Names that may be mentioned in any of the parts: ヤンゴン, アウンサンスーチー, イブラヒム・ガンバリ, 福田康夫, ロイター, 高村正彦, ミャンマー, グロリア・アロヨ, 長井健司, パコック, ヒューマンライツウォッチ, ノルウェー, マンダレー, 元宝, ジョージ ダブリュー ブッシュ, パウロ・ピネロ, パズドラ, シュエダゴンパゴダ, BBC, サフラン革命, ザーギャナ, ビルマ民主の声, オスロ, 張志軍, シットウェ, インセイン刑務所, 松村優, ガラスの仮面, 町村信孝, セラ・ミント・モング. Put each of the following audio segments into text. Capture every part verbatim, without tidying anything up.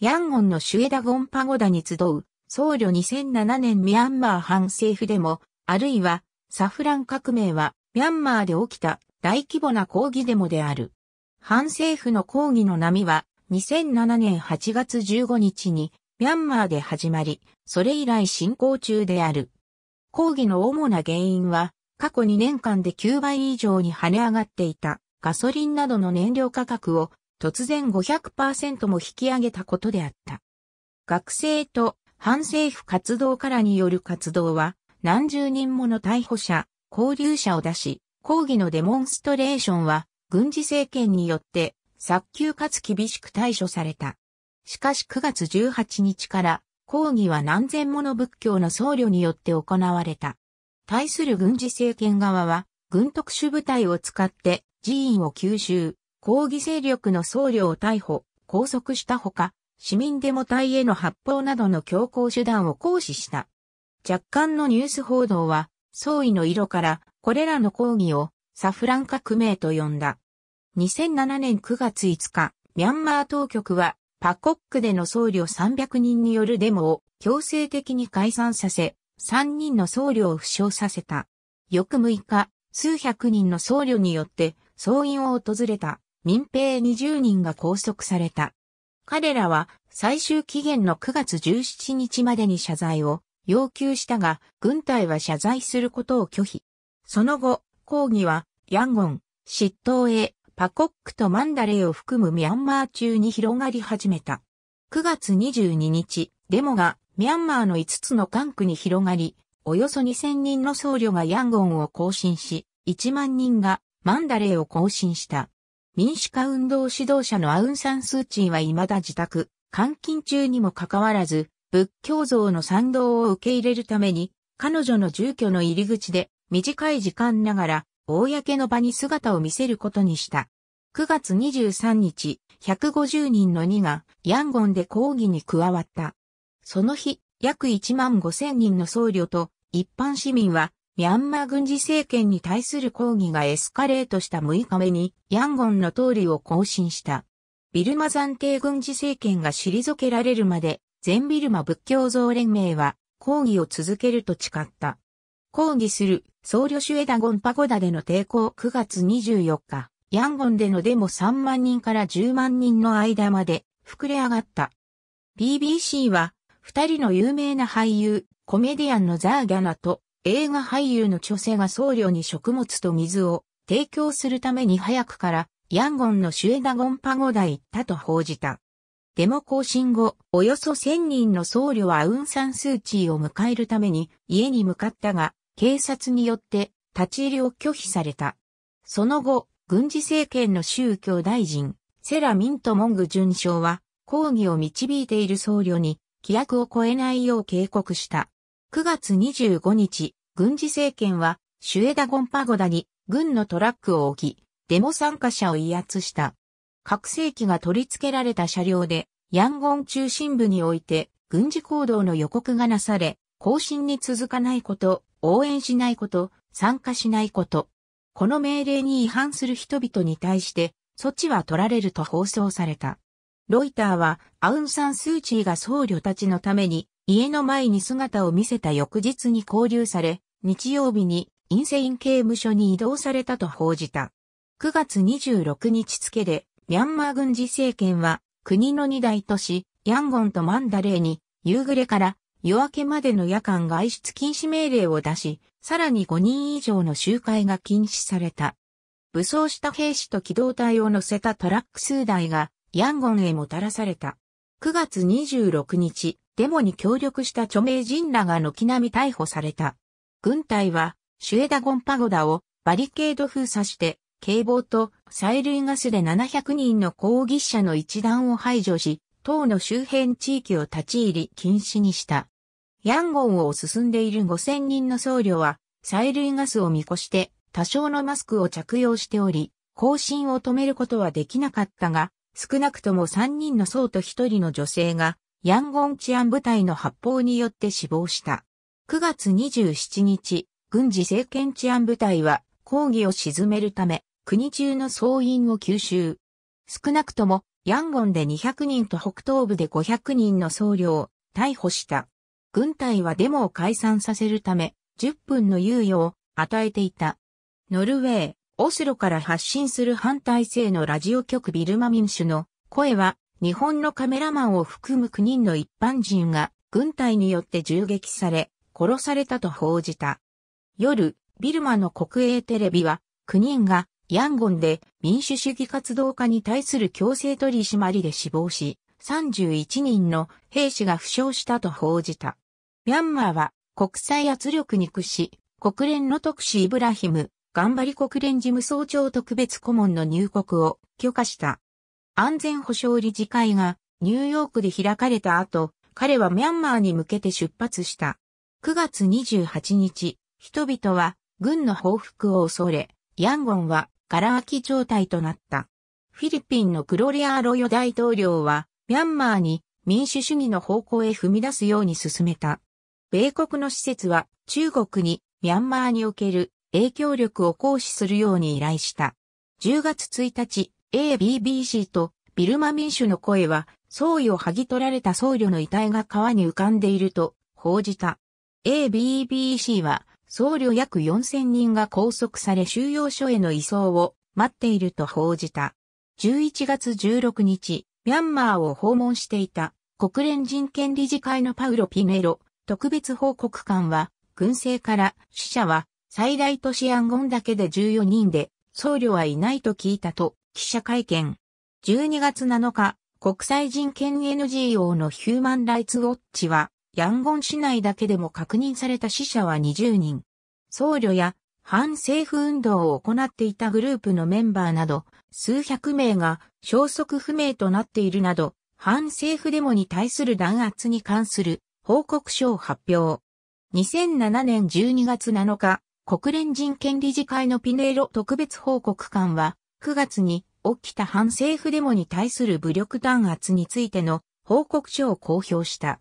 ヤンゴンのシュエダゴンパゴダに集う、僧侶にせんななねんミャンマー反政府デモ、あるいはサフラン革命はミャンマーで起きた大規模な抗議デモである。反政府の抗議の波はにせんななねんはちがつじゅうごにちにミャンマーで始まり、それ以来進行中である。抗議の主な原因は過去にねんかんできゅうばい以上に跳ね上がっていたガソリンなどの燃料価格を突然 ごひゃくパーセント も引き上げたことであった。学生と反政府活動家らによる活動は何十人もの逮捕者、拘留者を出し、抗議のデモンストレーションは軍事政権によって早急かつ厳しく対処された。しかしくがつじゅうはちにちから抗議は何千もの仏教の僧侶によって行われた。対する軍事政権側は軍特殊部隊を使って寺院を急襲、抗議勢力の僧侶を逮捕、拘束したほか、市民デモ隊への発砲などの強硬手段を行使した。若干のニュース報道は、総意の色から、これらの抗議をサフラン革命と呼んだ。にせんななねんくがついつか、ミャンマー当局は、パコックでの僧侶さんびゃくにんによるデモを強制的に解散させ、さんにんの僧侶を負傷させた。翌むいか、数百人の僧侶によって、僧院を訪れた民兵にじゅうにんが拘束された。彼らは最終期限のくがつじゅうしちにちまでに謝罪を要求したが、軍隊は謝罪することを拒否。その後、抗議はヤンゴン、シットーエ、パコックとマンダレーを含むミャンマー中に広がり始めた。くがつにじゅうににち、デモがミャンマーのいつつの管区に広がり、およそにせんにんの僧侶がヤンゴンを行進し、いちまんにんがマンダレーを行進した。民主化運動指導者のアウンサンスーチーは未だ自宅、監禁中にもかかわらず、仏教像の賛同を受け入れるために、彼女の住居の入り口で短い時間ながら、公の場に姿を見せることにした。くがつにじゅうさんにち、ひゃくごじゅうにんのニがヤンゴンで抗議に加わった。その日、約いちまんごせんにんの僧侶と一般市民は、ミャンマー軍事政権に対する抗議がエスカレートしたむいかめにヤンゴンの通りを行進した。ビルマ暫定軍事政権が退けられるまで全ビルマ仏教像連盟は抗議を続けると誓った。抗議する僧侶シュエダゴンパゴダでの抵抗くがつにじゅうよっか、ヤンゴンでのデモさんまんにんからじゅうまんにんの間まで膨れ上がった。ビービーシー はふたりの有名な俳優、コメディアンのザーギャナと映画俳優の著者が僧侶に食物と水を提供するために早くからヤンゴンのシュエダゴンパゴダへ行ったと報じた。デモ行進後、およそせんにんの僧侶はアウンサンスーチーを迎えるために家に向かったが、警察によって立ち入りを拒否された。その後、軍事政権の宗教大臣、セラ・ミント・モング准将は抗議を導いている僧侶に規約を超えないよう警告した。くがつにじゅうごにち、軍事政権はシュエダゴンパゴダに軍のトラックを置き、デモ参加者を威圧した。拡声器が取り付けられた車両で、ヤンゴン中心部において軍事行動の予告がなされ、行進に続かないこと、応援しないこと、参加しないこと。この命令に違反する人々に対して、措置は取られると放送された。ロイターは、アウンサンスーチーが僧侶たちのために、家の前に姿を見せた翌日に拘留され、日曜日にインセイン刑務所に移動されたと報じた。くがつにじゅうろくにち付で、ミャンマー軍事政権は国のにだいとし、ヤンゴンとマンダレーに夕暮れから夜明けまでの夜間外出禁止命令を出し、さらにごにんいじょうの集会が禁止された。武装した兵士と機動隊を乗せたトラック数台がヤンゴンへもたらされた。くがつにじゅうろくにち、デモに協力した著名人らが軒並み逮捕された。軍隊はシュエダゴンパゴダをバリケード封鎖して警棒と催涙ガスでななひゃくにんの抗議者の一団を排除し、党の周辺地域を立ち入り禁止にした。ヤンゴンを進んでいるごせんにんの僧侶は催涙ガスを見越して多少のマスクを着用しており、行進を止めることはできなかったが、少なくともさんにんの僧とひとりの女性が、ヤンゴン治安部隊の発砲によって死亡した。くがつにじゅうしちにち、軍事政権治安部隊は抗議を鎮めるため、国中の僧院を急襲。少なくともヤンゴンでにひゃくにんと北東部でごひゃくにんの僧侶を逮捕した。軍隊はデモを解散させるため、じゅっぷんの猶予を与えていた。ノルウェー、オスロから発信する反体制のラジオ局ビルマ民主の声は、日本のカメラマンを含むきゅうにんの一般人が軍隊によって銃撃され、殺されたと報じた。夜、ビルマの国営テレビは、きゅうにんがヤンゴンで民主主義活動家に対する強制取り締まりで死亡し、さんじゅういちにんの兵士が負傷したと報じた。ミャンマーは国際圧力に屈し、国連の特使イブラヒム、ガンバリ国連事務総長特別顧問の入国を許可した。安全保障理事会がニューヨークで開かれた後、彼はミャンマーに向けて出発した。くがつにじゅうはちにち、人々は軍の報復を恐れ、ヤンゴンはがら空き状態となった。フィリピンのグロリア・アロヨ大統領は、ミャンマーに民主主義の方向へ踏み出すように進めた。米国の施設は中国にミャンマーにおける影響力を行使するように依頼した。じゅうがつついたち、エービービーシー とビルマ民主の声は、僧侶を剥ぎ取られた僧侶の遺体が川に浮かんでいると報じた。エービービーシー は僧侶約よんせんにんが拘束され収容所への移送を待っていると報じた。じゅういちがつじゅうろくにち、ミャンマーを訪問していた国連人権理事会のパウロ・ピネロ特別報告官は、軍政から死者は最大都市ヤンゴンだけでじゅうよにんで、僧侶はいないと聞いたと記者会見。じゅうにがつなのか、国際人権 エヌジーオー のヒューマンライツウォッチは、ヤンゴン市内だけでも確認された死者はにじゅうにん。僧侶や反政府運動を行っていたグループのメンバーなど、数百名が消息不明となっているなど、反政府デモに対する弾圧に関する報告書を発表。にせんななねんじゅうにがつなのか、国連人権理事会のピネロ特別報告官は、くがつに起きた反政府デモに対する武力弾圧についての報告書を公表した。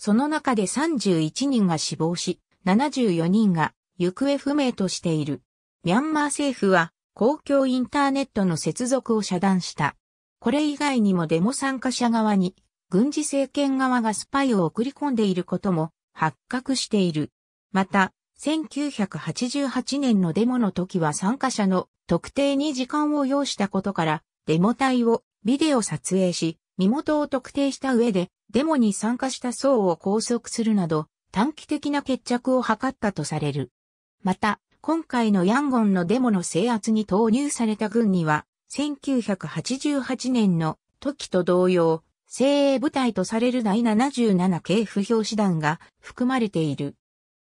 その中でさんじゅういちにんが死亡し、ななじゅうよにんが行方不明としている。ミャンマー政府は公共インターネットの接続を遮断した。これ以外にもデモ参加者側に軍事政権側がスパイを送り込んでいることも発覚している。また、せんきゅうひゃくはちじゅうはちねんのデモの時は参加者の特定に時間を要したことから、デモ隊をビデオ撮影し、身元を特定した上で、デモに参加した僧を拘束するなど、短期的な決着を図ったとされる。また、今回のヤンゴンのデモの制圧に投入された軍には、せんきゅうひゃくはちじゅうはちねんの時と同様、精鋭部隊とされるだいななじゅうななけい不評師団が含まれている。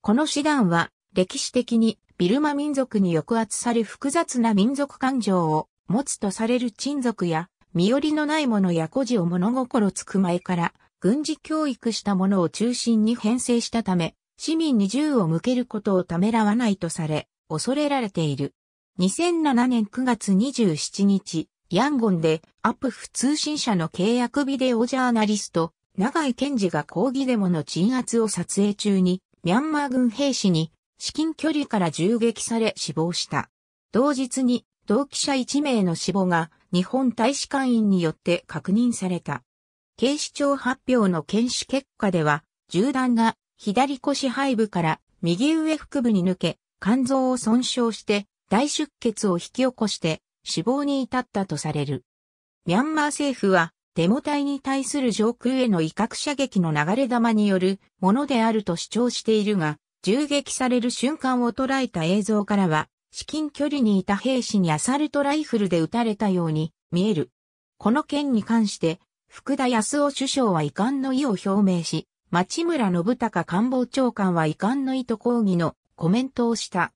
この師団は、歴史的にビルマ民族に抑圧され複雑な民族感情を持つとされる陳族や、身寄りのない者や孤児を物心つく前から、軍事教育した者を中心に編成したため、市民に銃を向けることをためらわないとされ、恐れられている。にせんななねんくがつにじゅうしちにち、ヤンゴンでアプフ通信社の契約ビデオジャーナリスト、長井健司が抗議デモの鎮圧を撮影中に、ミャンマー軍兵士に至近距離から銃撃され死亡した。同日に同記者いちめいの死亡が日本大使館員によって確認された。警視庁発表の検視結果では、銃弾が左腰背部から右上腹部に抜け、肝臓を損傷して大出血を引き起こして死亡に至ったとされる。ミャンマー政府はデモ隊に対する上空への威嚇射撃の流れ弾によるものであると主張しているが、銃撃される瞬間を捉えた映像からは、至近距離にいた兵士にアサルトライフルで撃たれたように見える。この件に関して、福田康夫首相は遺憾の意を表明し、町村信孝官房長官は遺憾の意と抗議のコメントをした。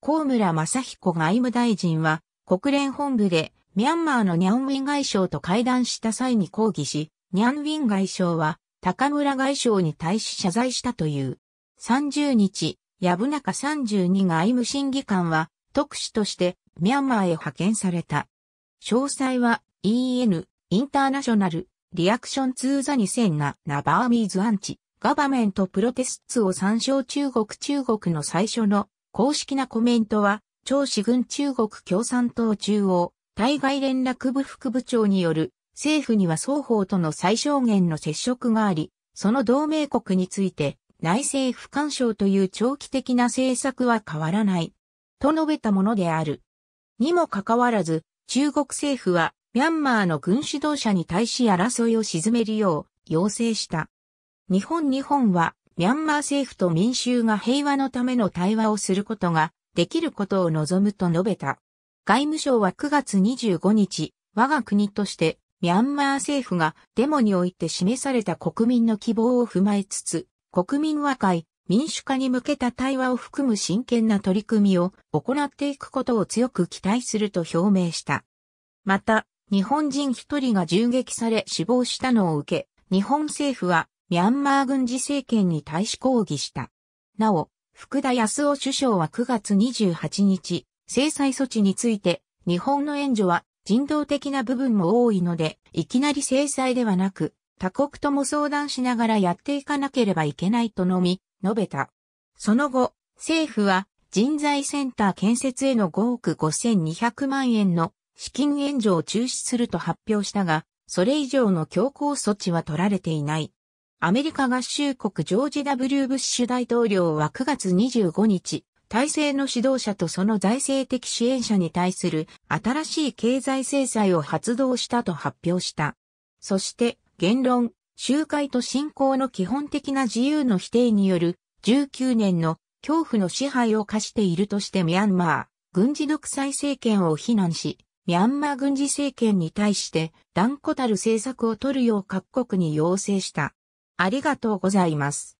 高村正彦外務大臣は国連本部でミャンマーのニャンウィン外相と会談した際に抗議し、ニャンウィン外相は高村外相に対し謝罪したという。さんじゅうにち、薮中さんじゅうに外務審議官は特使としてミャンマーへ派遣された。詳細は イーエヌ インターナショナルリアクションツーザにせんななバーミーズアンチガバメントプロテスツを参照中国中国の最初の公式なコメントは、張志軍中国共産党中央対外連絡部副部長による政府には双方との最小限の接触があり、その同盟国について内政不干渉という長期的な政策は変わらない、と述べたものである。にもかかわらず、中国政府はミャンマーの軍指導者に対し争いを鎮めるよう要請した。日本日本はミャンマー政府と民衆が平和のための対話をすることができることを望むと述べた。外務省はくがつにじゅうごにち、我が国としてミャンマー政府がデモにおいて示された国民の希望を踏まえつつ、国民和解、民主化に向けた対話を含む真剣な取り組みを行っていくことを強く期待すると表明した。また、日本人一人が銃撃され死亡したのを受け、日本政府はミャンマー軍事政権に対し抗議した。なお、福田康夫首相はくがつにじゅうはちにち、制裁措置について、日本の援助は人道的な部分も多いので、いきなり制裁ではなく、他国とも相談しながらやっていかなければいけないとのみ、述べた。その後、政府は人材センター建設へのごおくごせんにひゃくまんえんの資金援助を中止すると発表したが、それ以上の強硬措置は取られていない。アメリカ合衆国ジョージ ダブリュー ブッシュ大統領はくがつにじゅうごにち、体制の指導者とその財政的支援者に対する新しい経済制裁を発動したと発表した。そして、言論、集会と信仰の基本的な自由の否定によるじゅうきゅうねんの恐怖の支配を課しているとしてミャンマー軍事独裁政権を非難し、ミャンマー軍事政権に対して断固たる政策を取るよう各国に要請した。ありがとうございます。